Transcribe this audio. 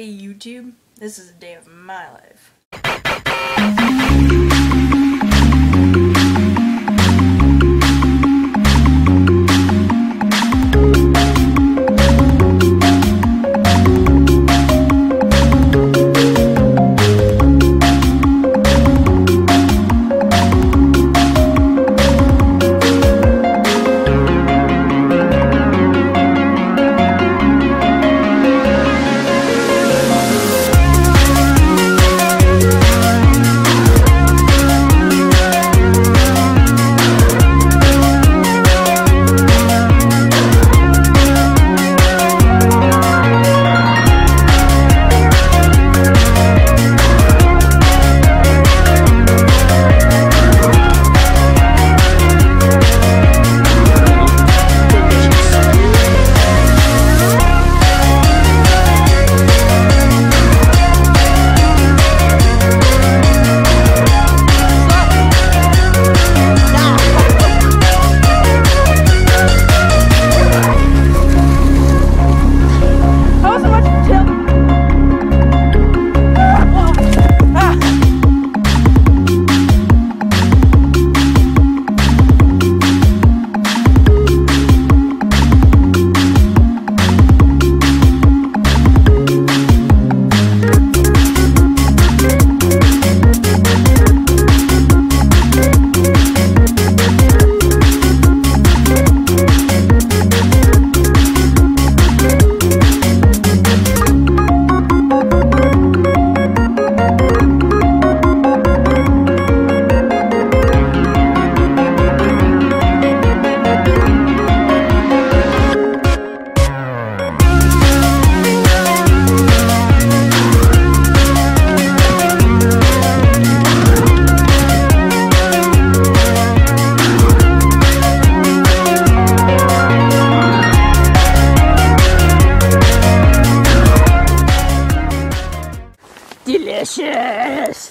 Hey YouTube, this is a day of my life. Delicious!